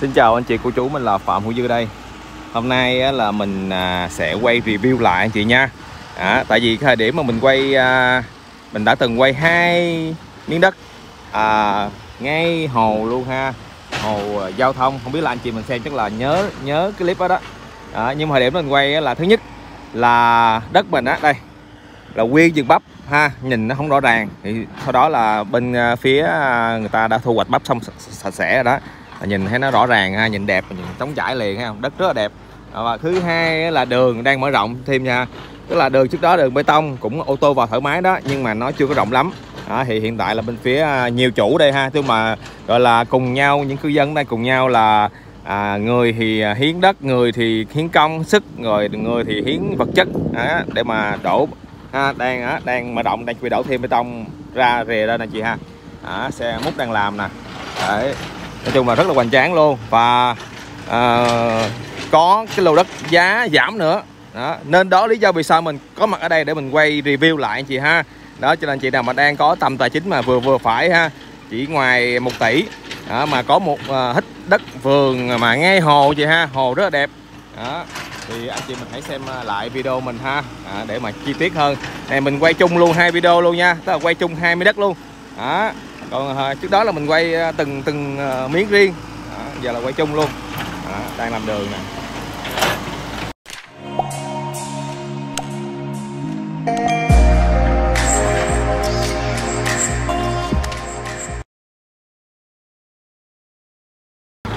Xin chào anh chị cô chú, mình là Phạm Hữu Dư đây. Hôm nay là mình sẽ quay review lại anh chị nha. Tại vì cái thời điểm mà mình quay, mình đã từng quay 2 miếng đất ngay hồ luôn ha, hồ Giao Thông. Không biết là anh chị mình xem chắc là nhớ cái clip đó. Nhưng mà thời điểm mình quay là thứ nhất là đất mình á, đây là nguyên vườn bắp ha, nhìn nó không rõ ràng. Thì sau đó là bên phía người ta đã thu hoạch bắp xong sạch sẽ rồi đó. Nhìn thấy nó rõ ràng ha, nhìn đẹp, nhìn trống trải liền ha, đất rất là đẹp. Và thứ hai là đường đang mở rộng thêm nha. Tức là đường trước đó đường bê tông, cũng ô tô vào thoải mái đó, nhưng mà nó chưa có rộng lắm. Thì hiện tại là bên phía nhiều chủ đây ha, tức mà gọi là cùng nhau, những cư dân đây cùng nhau là người thì hiến đất, người thì hiến công sức, rồi người thì hiến vật chất để mà đổ ha, đang mở rộng, đang quy đổ thêm bê tông ra rìa ra nè chị ha. Xe múc đang làm nè. Đấy. Nói chung là rất là hoành tráng luôn. Và có cái lô đất giá giảm nữa đó. Nên đó lý do vì sao mình có mặt ở đây để mình quay review lại anh chị ha. Đó, cho nên chị nào mà đang có tầm tài chính mà vừa vừa phải ha, chỉ ngoài 1 tỷ đó, mà có một hectare đất vườn mà ngay hồ chị ha, hồ rất là đẹp đó. Thì anh chị mình hãy xem lại video mình ha, để mà chi tiết hơn. Này mình quay chung luôn 2 video luôn nha, tức là quay chung 20 đất luôn đó. Còn trước đó là mình quay từng miếng riêng, giờ là quay chung luôn. Đang làm đường nè.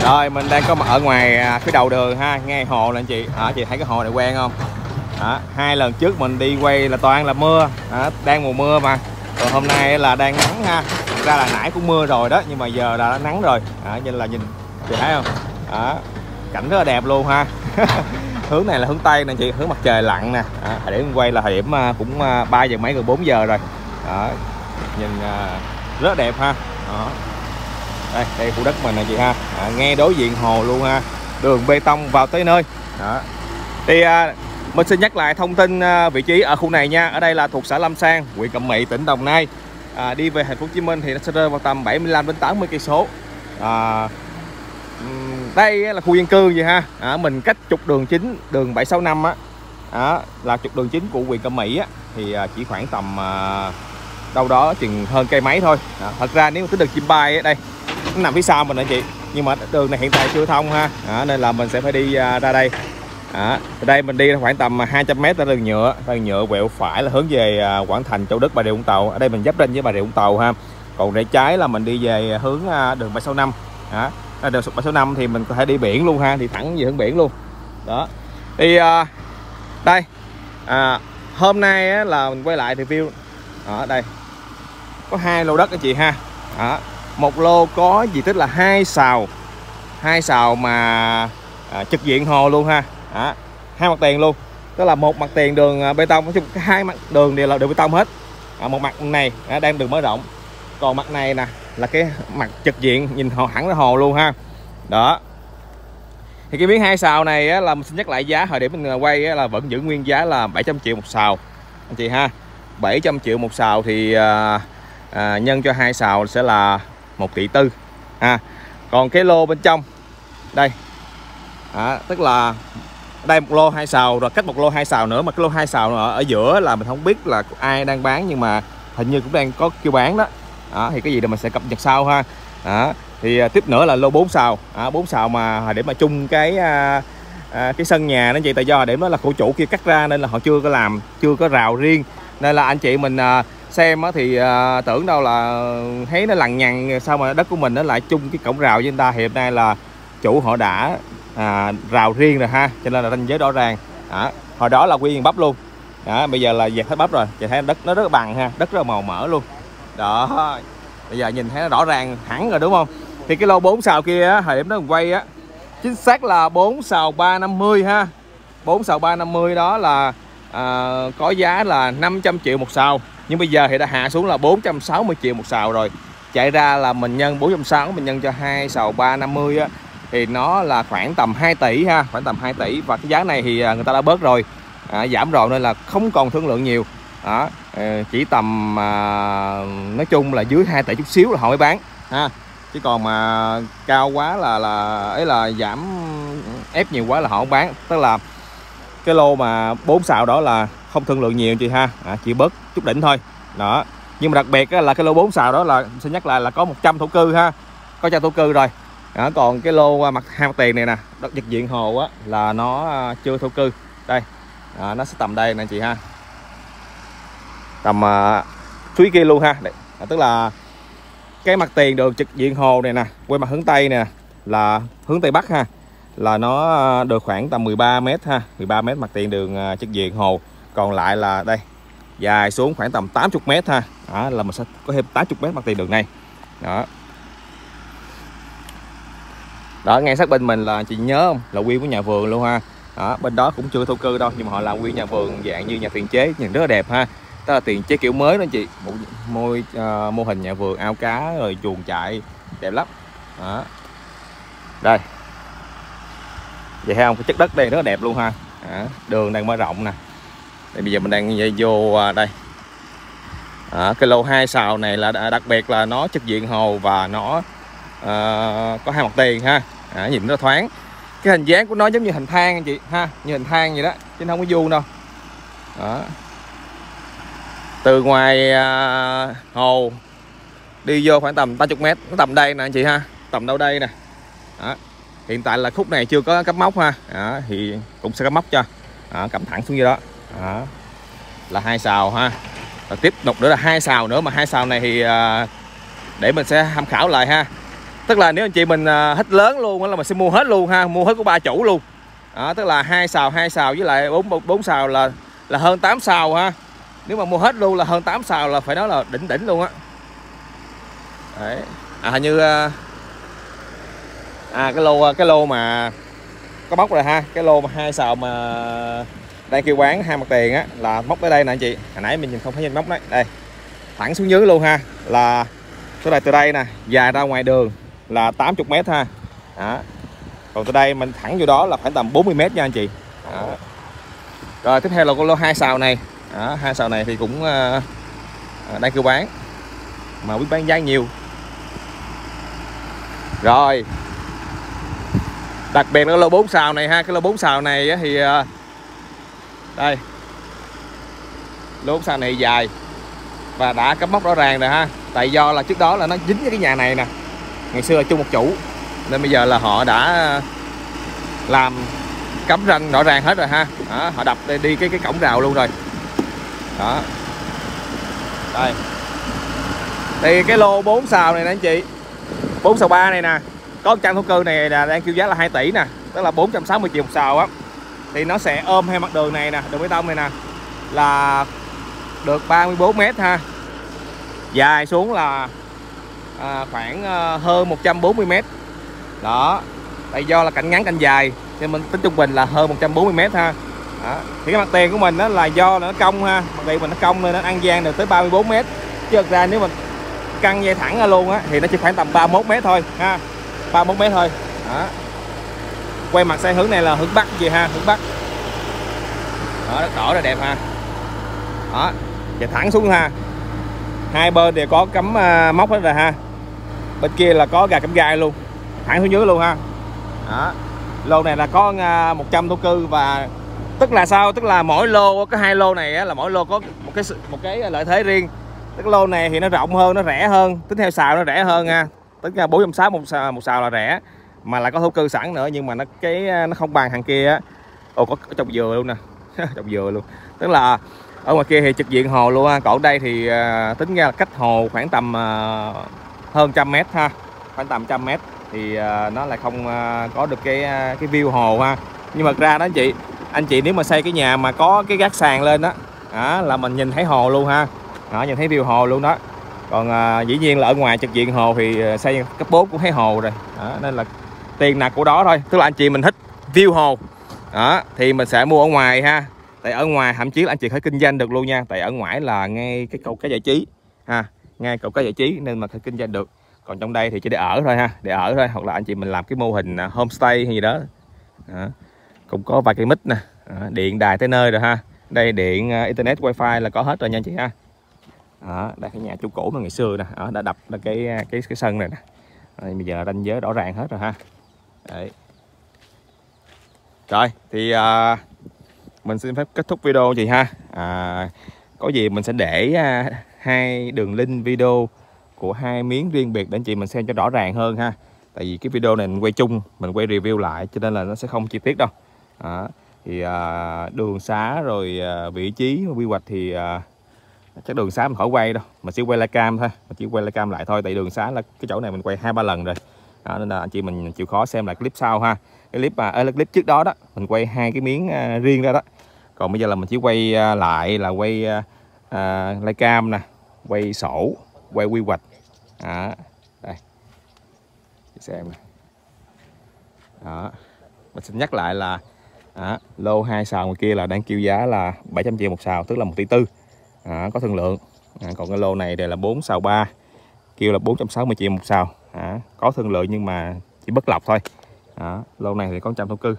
Rồi mình đang có mặt ở ngoài phía đầu đường ha, ngay hồ nè anh chị. Chị thấy cái hồ này quen không? Hai lần trước mình đi quay là toàn là mưa, đang mùa mưa mà. Còn hôm nay là đang nắng ha. Ra là nãy cũng mưa rồi đó, nhưng mà giờ đã nắng rồi. Nên là nhìn chị thấy không? Cảnh rất là đẹp luôn ha. Hướng này là hướng Tây nè chị, hướng mặt trời lặn nè. Thời điểm quay là thời điểm cũng 3 giờ mấy, gần 4 giờ rồi. Nhìn rất đẹp ha. Đây, đây khu đất mình nè chị ha. Ngay đối diện hồ luôn ha. Đường bê tông vào tới nơi. Thì mình xin nhắc lại thông tin vị trí ở khu này nha. Ở đây là thuộc xã Lâm Sang, huyện Cẩm Mỹ, tỉnh Đồng Nai. Đi về thành phố Hồ Chí Minh thì nó sẽ rơi vào tầm 75 đến 80 cây số. Đây là khu dân cư vậy ha. Mình cách trục đường chính, đường 765 á, là trục đường chính của huyện Cẩm Mỹ á, thì chỉ khoảng tầm đâu đó chừng hơn cây mấy thôi. Thật ra nếu mà tính đường chim bay á, đây nó nằm phía sau mình đó chị, nhưng mà đường này hiện tại chưa thông ha. Nên là mình sẽ phải đi ra đây. Từ đây mình đi khoảng tầm 200 m ra đường nhựa. Đường nhựa quẹo phải là hướng về Quảng Thành, Châu Đức, Bà Rịa Vũng Tàu. Ở đây mình giáp ranh với Bà Rịa Vũng Tàu ha. Còn rẽ trái là mình đi về hướng đường 765. Đường 765 thì mình có thể đi biển luôn ha, thì thẳng về hướng biển luôn. Đó. Thì đây. Hôm nay á, là mình quay lại review ở đây. Có 2 lô đất anh chị ha. Một lô có diện tích là 2 sào mà trực diện hồ luôn ha. 2 mặt tiền luôn, tức là một mặt tiền đường bê tông, nói chung 2 mặt đường đều là đường bê tông hết. Một mặt này đang đường mở rộng, còn mặt này nè là cái mặt trực diện nhìn hồ hẳn ra hồ luôn ha. Đó thì cái miếng 2 sào này á, là mình xin nhắc lại giá hồi điểm mình quay á, là vẫn giữ nguyên giá là 700 triệu một sào anh chị ha. 700 triệu một sào thì nhân cho 2 sào sẽ là 1,4 tỷ ha. Còn cái lô bên trong đây, tức là đây một lô 2 sào rồi cách một lô 2 sào nữa, mà cái lô 2 sào ở giữa là mình không biết là ai đang bán, nhưng mà hình như cũng đang có kêu bán đó. Thì cái gì thì mình sẽ cập nhật sau ha. Thì tiếp nữa là lô 4 sào, 4 sào mà để mà chung cái sân nhà nó vậy, tại do để đó là cổ chủ kia cắt ra nên là họ chưa có làm, chưa có rào riêng, nên là anh chị mình xem thì tưởng đâu là thấy nó lằng nhằng sao mà đất của mình nó lại chung cái cổng rào với người ta. Hiện nay là chủ họ đã rào riêng rồi ha, cho nên là ranh giới rõ ràng. Hồi đó là quy vườn bắp luôn, bây giờ là dẹp hết bắp rồi. Chị thấy đất nó rất bằng ha, đất rất là màu mỡ luôn đó. Bây giờ nhìn thấy nó rõ ràng hẳn rồi đúng không? Thì cái lô 4 sào kia á, thời điểm đó mình quay á, chính xác là 4 sào 350 ha. 4 sào 350 đó là có giá là 500 triệu một sào, nhưng bây giờ thì đã hạ xuống là 460 triệu một sào rồi. Chạy ra là mình nhân 460, mình nhân cho 2 sào 350 á, thì nó là khoảng tầm 2 tỷ ha, khoảng tầm 2 tỷ. Và cái giá này thì người ta đã bớt rồi, giảm rồi, nên là không còn thương lượng nhiều. Chỉ tầm nói chung là dưới 2 tỷ chút xíu là họ mới bán ha. Chứ còn mà cao quá là ấy là giảm ép nhiều quá là họ không bán. Tức là cái lô mà 4 xào đó là không thương lượng nhiều chị ha, chỉ bớt chút đỉnh thôi đó. Nhưng mà đặc biệt là cái lô 4 xào đó là xin nhắc lại là có 100 thổ cư ha, có 100 thổ cư rồi đó. Còn cái lô mặt hai mặt tiền này nè, đất dịch diện hồ á, là nó chưa thổ cư đây đó, nó sẽ tầm đây nè chị ha, tầm suối kia luôn ha. Tức là cái mặt tiền đường trực diện hồ này nè, quay mặt hướng tây nè, là hướng tây bắc ha, là nó được khoảng tầm 13 m ha, 13 m mặt tiền đường trực diện hồ. Còn lại là đây dài xuống khoảng tầm 80 m ha, đó, là mình sẽ có thêm 80 m mặt tiền đường này đó. Đó, ngay sát bên mình là chị nhớ không, là quyên của nhà vườn luôn ha. Đó, bên đó cũng chưa thổ cư đâu, nhưng mà họ làm quyên nhà vườn dạng như nhà tiền chế, nhìn rất là đẹp ha. Tức là tiền chế kiểu mới đó chị, mô hình nhà vườn ao cá rồi chuồng trại đẹp lắm đó. Đây vậy thấy không, cái chất đất đây rất là đẹp luôn ha. Đó, đường đang mở rộng nè. Đây, bây giờ mình đang vô đây đó, cái lô 2 xào này là đặc biệt là nó trực diện hồ và nó có hai mặt tiền ha. Đó, nhìn nó thoáng, cái hình dáng của nó giống như hình thang chị ha, như hình thang vậy đó chứ không có vuông đâu đó. Từ ngoài hồ đi vô khoảng tầm 30 m, tầm đây nè anh chị ha, tầm đâu đây nè đó. Hiện tại là khúc này chưa có cấp móc ha, đó, thì cũng sẽ cấp móc cho đó, cầm thẳng xuống dưới đó. Đó là 2 xào ha. Rồi tiếp tục nữa là 2 xào nữa, mà 2 xào này thì để mình sẽ tham khảo lại ha. Tức là nếu anh chị mình hết lớn luôn là mình sẽ mua hết luôn ha, mua hết của 3 chủ luôn đó. Tức là 2 xào với lại 4 xào là hơn 8 xào ha. Nếu mà mua hết luôn là hơn 8 xào là phải nói là đỉnh luôn á. Đấy. À hình như cái lô mà có móc rồi ha, cái lô mà 2 xào mà đang kêu bán hai mặt tiền á, là móc tới đây nè anh chị. Hồi nãy mình nhìn không thấy móc đấy. Đây. Thẳng xuống dưới luôn ha, là chỗ này từ đây nè, dài ra ngoài đường là 80 m ha. Đó. Còn từ đây mình thẳng vô đó là khoảng tầm 40 m nha anh chị. Đó. Rồi tiếp theo là con lô 2 xào này. Đó, 2 xào này thì cũng đang kêu bán mà biết bán giá nhiều rồi. Đặc biệt là lô 4 xào này ha, cái lô 4 xào này thì đây lô 4 xào này dài và đã cắm mốc rõ ràng rồi ha. Tại do là trước đó là nó dính với cái nhà này nè, ngày xưa là chung một chủ nên bây giờ là họ đã làm cắm ranh rõ ràng hết rồi ha. Đó, họ đập đi cái cổng rào luôn rồi đó. Đây thì cái lô 4 xào này nè anh chị, 4 xào 3 này nè, có 100 thổ cư này là đang kêu giá là 2 tỷ nè, tức là 460 triệu một xào á. Thì nó sẽ ôm hai mặt đường này nè, đường bê tông này nè, là được 34 m ha, dài xuống là khoảng hơn 140 m đó. Tại do là cạnh ngắn cạnh dài nên mình tính trung bình là hơn 140 m ha. Đó. Thì cái mặt tiền của mình đó là do nó cong ha, mặt tiền mình nó cong nên nó ăn gian được tới 34 m. Chứ thực ra nếu mình căng dây thẳng ra luôn á thì nó chỉ khoảng tầm 31 m thôi ha, 31 m thôi đó. Quay mặt sang hướng này là hướng bắc gì ha, hướng bắc đó, đất đỏ là đẹp ha đó. Và thẳng xuống ha, hai bên đều có cắm móc hết rồi ha, bên kia là có gà cắm gai luôn, thẳng xuống dưới luôn ha đó. Lô này là có 100 thổ cư và tức là sao, tức là mỗi lô, cái 2 lô này á, là mỗi lô có một cái lợi thế riêng. Tức lô này thì nó rộng hơn, nó rẻ hơn, tính theo xào nó rẻ hơn ha, tính ra 460 một xào là rẻ, mà lại có thổ cư sẵn nữa. Nhưng mà nó không bằng hàng kia á. Ồ, có trồng dừa luôn nè trồng dừa luôn. Tức là ở ngoài kia thì trực diện hồ luôn ha, còn ở đây thì tính ra là cách hồ khoảng tầm hơn 100 m ha, khoảng tầm 100 m thì nó lại không có được cái view hồ ha. Nhưng mà ra đó anh chị nếu mà xây cái nhà mà có cái gác sàn lên đó, đó là mình nhìn thấy hồ luôn ha, đó, nhìn thấy view hồ luôn đó. Còn dĩ nhiên là ở ngoài trực diện hồ thì xây cấp 4 cũng thấy hồ rồi đó, nên là tiền nạc của đó thôi. Tức là anh chị mình thích view hồ đó thì mình sẽ mua ở ngoài ha. Tại ở ngoài thậm chí là anh chị phải kinh doanh được luôn nha, tại ở ngoài là ngay cái cầu cái giải trí ha, ngay cầu cái giải trí nên mà phải kinh doanh được. Còn trong đây thì chỉ để ở thôi ha, để ở thôi, hoặc là anh chị mình làm cái mô hình homestay hay gì đó, đó. Cũng có vài cây mít nè, điện đài tới nơi rồi ha. Đây điện internet wifi là có hết rồi nha anh chị ha. Đó, đây cái nhà chú cổ mà ngày xưa nè, đã đập là cái sân này nè. Rồi, bây giờ ranh giới rõ ràng hết rồi ha. Đấy. Rồi thì mình xin phép kết thúc video chị ha. Có gì mình sẽ để hai đường link video của hai miếng riêng biệt để anh chị mình xem cho rõ ràng hơn ha. Tại vì cái video này mình quay chung, mình quay review lại cho nên là nó sẽ không chi tiết đâu. Thì đường xá rồi vị trí quy hoạch thì chắc đường xá mình khỏi quay đâu, mình chỉ quay live cam thôi, mình chỉ quay live cam lại thôi. Tại đường xá là cái chỗ này mình quay 2-3 lần rồi. Đó, nên là anh chị mình chịu khó xem lại clip sau ha. Cái clip mà clip trước đó đó mình quay hai cái miếng riêng ra đó. Còn bây giờ là mình chỉ quay lại là quay live cam nè, quay sổ, quay quy hoạch. Đây. Xem này. Đó. Mình xin nhắc lại là lô 2 sào ngoài kia là đang kêu giá là 700 triệu một sào, tức là 1 tỷ 4. Có thương lượng. Còn cái lô này đây là 4 sào 3, kêu là 460 triệu một sào. Có thương lượng nhưng mà chỉ bất lọc thôi. Lô này thì có 100 thổ cư.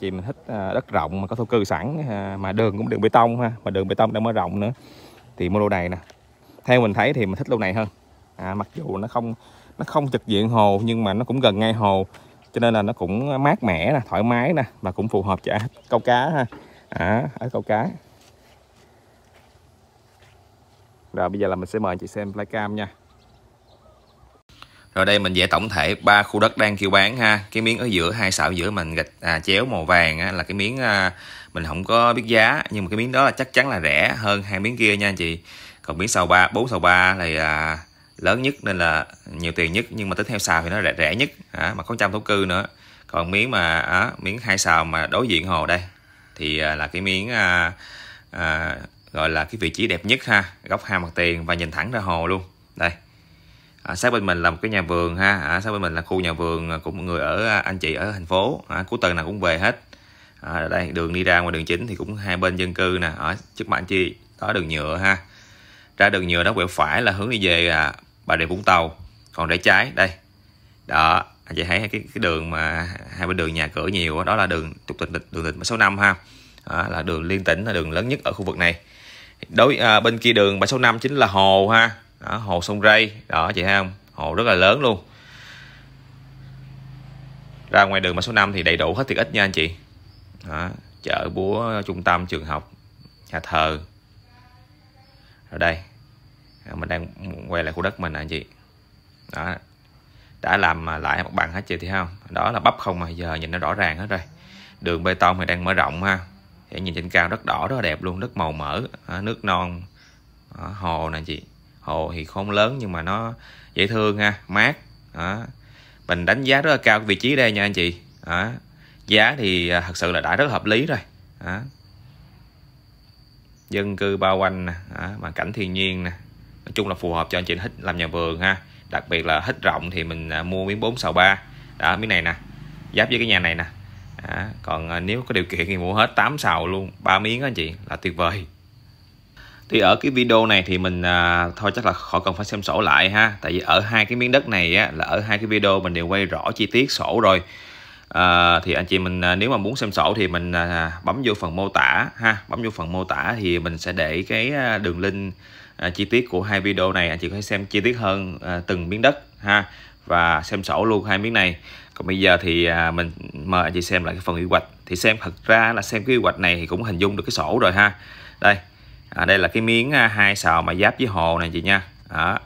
Chị mình thích đất rộng mà có thổ cư sẵn, mà đường cũng đường bê tông ha, mà đường bê tông đang mới rộng nữa thì mua lô này nè. Theo mình thấy thì mình thích lô này hơn. Mặc dù nó không trực diện hồ nhưng mà nó cũng gần ngay hồ, cho nên là nó cũng mát mẻ nè, thoải mái nè, mà cũng phù hợp cho câu cá ha. Ở câu cá. Rồi bây giờ là mình sẽ mời anh chị xem flycam nha. Rồi đây mình vẽ tổng thể 3 khu đất đang kêu bán ha. Cái miếng ở giữa, 2 sào giữa mình gạch chéo màu vàng á, là cái miếng mình không có biết giá, nhưng mà cái miếng đó là chắc chắn là rẻ hơn hai miếng kia nha anh chị. Còn miếng sào 3, 4 sào 3 này là lớn nhất nên là nhiều tiền nhất, nhưng mà tính theo sào thì nó rẻ nhất, mà có 100 thổ cư nữa. Còn miếng mà miếng 2 sào mà đối diện hồ đây thì là cái miếng gọi là cái vị trí đẹp nhất ha, góc 2 mặt tiền và nhìn thẳng ra hồ luôn. Đây. Sát bên mình là một cái nhà vườn ha, sát bên mình là khu nhà vườn của mọi người ở anh chị ở thành phố, cuối tuần nào cũng về hết. Đây đường đi ra ngoài đường chính thì cũng hai bên dân cư nè, ở trước mặt anh chị có đường nhựa ha. Ra đường nhựa đó quẹo phải là hướng đi về Bà Rịa Vũng Tàu. Còn rẽ trái đây. Đó, anh chị thấy cái đường mà hai bên đường nhà cửa nhiều đó là đường trục tỉnh, đường tỉnh 65 ha. Là đường liên tỉnh, là đường lớn nhất ở khu vực này. Đối bên kia đường 765 chính là hồ ha. Đó, hồ Sông Rây đó chị thấy không, hồ rất là lớn luôn. Ra ngoài đường 765 thì đầy đủ hết tiện ích nha anh chị. Đó, chợ búa, trung tâm, trường học, nhà thờ. Rồi đây mình đang quay lại khu đất mình nè anh chị. Đó, đã làm lại mặt bằng hết chị thấy không, đó là bắp không mà giờ nhìn nó rõ ràng hết rồi. Đường bê tông thì đang mở rộng ha, để nhìn trên cao đất đỏ rất là đẹp luôn, đất màu mỡ, nước non. Đó, hồ nè chị. Hồ thì không lớn nhưng mà nó dễ thương ha, mát. Đó. Mình đánh giá rất là cao cái vị trí đây nha anh chị. Đó. Giá thì thật sự là đã rất hợp lý rồi. Đó. Dân cư bao quanh nè, mà cảnh thiên nhiên nè. Nói chung là phù hợp cho anh chị thích làm nhà vườn ha. Đặc biệt là thích rộng thì mình mua miếng 4 sào 3. Đó, miếng này nè, giáp với cái nhà này nè. Đó. Còn nếu có điều kiện thì mua hết 8 sào luôn, 3 miếng đó anh chị, là tuyệt vời. Thì ở cái video này thì mình thôi chắc là khỏi cần phải xem sổ lại ha. Tại vì ở hai cái miếng đất này á, là ở hai cái video mình đều quay rõ chi tiết sổ rồi. Thì anh chị mình nếu mà muốn xem sổ thì mình bấm vô phần mô tả ha. Bấm vô phần mô tả thì mình sẽ để cái đường link chi tiết của hai video này. Anh chị có thể xem chi tiết hơn từng miếng đất ha. Và xem sổ luôn hai miếng này. Còn bây giờ thì mình mời anh chị xem lại cái phần quy hoạch. Thì xem thật ra là xem cái quy hoạch này thì cũng hình dung được cái sổ rồi ha. Đây. Đây là cái miếng 2 sào mà giáp với hồ này chị nha. Đó.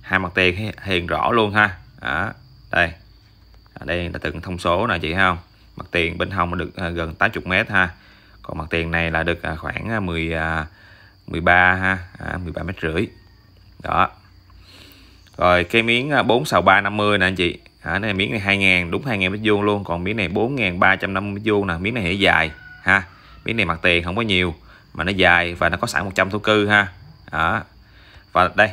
Hai mặt tiền hiện rõ luôn ha. Đó. Đây. Đây là từng thông số nè chị thấy không. Mặt tiền bên hông được gần 80 m ha. Còn mặt tiền này là được khoảng 13 ha, 13,5 m. Đó. Rồi cái miếng 4 sào 350 nè anh chị. Đây miếng này 2000, đúng 2000 m² luôn, còn miếng này 4350 m² nè, miếng này thì dài ha. Miếng này mặt tiền không có nhiều, mà nó dài và nó có sẵn 100 thổ cư ha. Đó. Và đây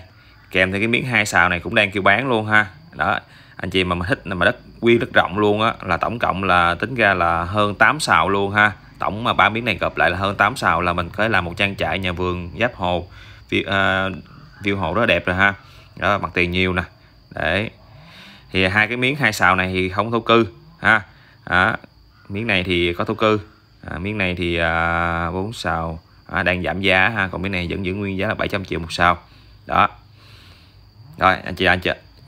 kèm theo cái miếng 2 sào này cũng đang kêu bán luôn ha. Đó, anh chị mà thích mà đất quy đất rộng luôn á, là tổng cộng là tính ra là hơn 8 sào luôn ha. Tổng mà 3 miếng này gộp lại là hơn 8 sào, là mình có làm một trang trại nhà vườn giáp hồ, view hồ đó đẹp rồi ha. Đó, mặt tiền nhiều nè. Để thì hai cái miếng 2 sào này thì không thổ cư ha. Đó. Miếng này thì có thổ cư. Miếng này thì 4 sào đang giảm giá ha, còn miếng này vẫn giữ nguyên giá là 700 triệu một sào. Đó. Rồi anh chị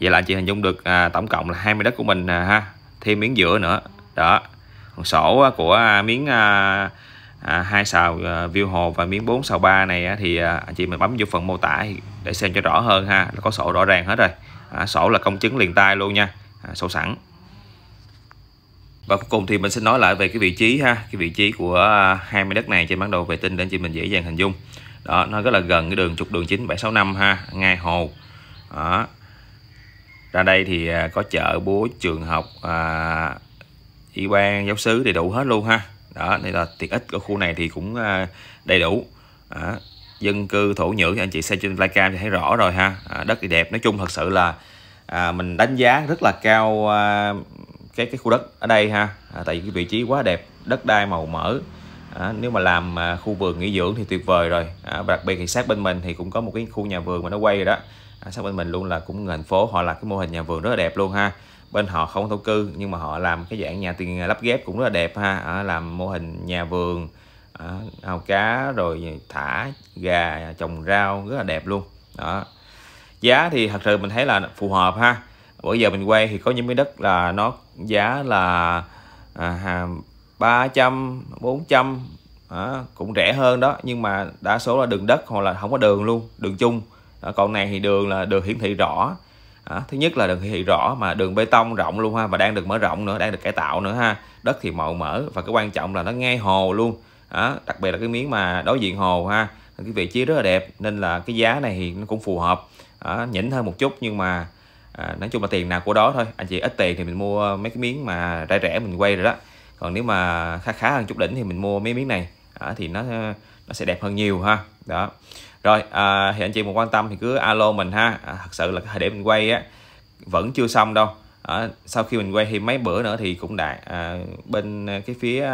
Vậy là anh chị hình dung được tổng cộng là 20 đất của mình ha, thêm miếng giữa nữa đó. Còn sổ của miếng 2 sào view hồ và miếng 4 sào 3 này thì anh chị mình bấm vô phần mô tả để xem cho rõ hơn ha, có sổ rõ ràng hết rồi. Sổ là công chứng liền tay luôn nha, sổ sẵn. Và cuối cùng thì mình sẽ nói lại về cái vị trí ha, cái vị trí của 20 đất này trên bản đồ vệ tinh để anh chị mình dễ dàng hình dung. Đó, nó rất là gần cái đường trục đường chính 765 ha, ngay hồ. Đó. Ra đây thì có chợ, búa, trường học, y ban, giáo sứ đầy đủ hết luôn ha. Đó, nên là tiện ích của khu này thì cũng đầy đủ. Đó. Dân cư thổ nhưỡng anh chị xem trên livecam thì thấy rõ rồi ha. Đất thì đẹp, nói chung thật sự là mình đánh giá rất là cao cái khu đất ở đây ha, tại vì cái vị trí quá đẹp, đất đai màu mỡ. Nếu mà làm khu vườn nghỉ dưỡng thì tuyệt vời rồi. Và đặc biệt thì sát bên mình thì cũng có một cái khu nhà vườn mà nó quay rồi đó. Sát bên mình luôn là cũng thành phố, họ là cái mô hình nhà vườn rất là đẹp luôn ha. Bên họ không thổ cư nhưng mà họ làm cái dạng nhà tiền lắp ghép cũng rất là đẹp ha. Làm mô hình nhà vườn, ao cá rồi thả gà, trồng rau rất là đẹp luôn đó. Giá thì thật sự mình thấy là phù hợp ha. Bây giờ mình quay thì có những miếng đất là nó giá là 300, 400 cũng rẻ hơn đó, nhưng mà đa số là đường đất hoặc là không có đường luôn, đường chung. Còn này thì đường là đường hiển thị rõ. Thứ nhất là đường hiển thị rõ mà đường bê tông rộng luôn ha, và đang được mở rộng nữa, đang được cải tạo nữa ha. Đất thì màu mỡ và cái quan trọng là nó ngay hồ luôn. Đặc biệt là cái miếng mà đối diện hồ ha, cái vị trí rất là đẹp nên là cái giá này thì nó cũng phù hợp. Nhỉnh hơn một chút nhưng mà nói chung là tiền nào của đó thôi. Anh chị ít tiền thì mình mua mấy cái miếng mà rẻ rẻ mình quay rồi đó. Còn nếu mà khá hơn chút đỉnh thì mình mua mấy miếng này thì nó sẽ đẹp hơn nhiều ha. Đó. Rồi thì anh chị mà quan tâm thì cứ alo mình ha. Thật sự là cái thời điểm mình quay á vẫn chưa xong đâu. Sau khi mình quay thì mấy bữa nữa thì cũng đã bên cái phía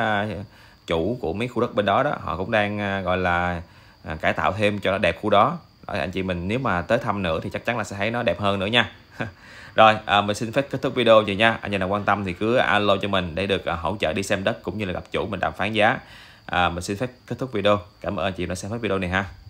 chủ của mấy khu đất bên đó đó, họ cũng đang gọi là cải tạo thêm cho nó đẹp khu đó. Đó, anh chị mình nếu mà tới thăm nữa thì chắc chắn là sẽ thấy nó đẹp hơn nữa nha. Rồi mình xin phép kết thúc video rồi nha. Anh chị nào quan tâm thì cứ alo cho mình để được hỗ trợ đi xem đất cũng như là gặp chủ mình đàm phán giá. Mình xin phép kết thúc video. Cảm ơn anh chị đã xem hết video này ha.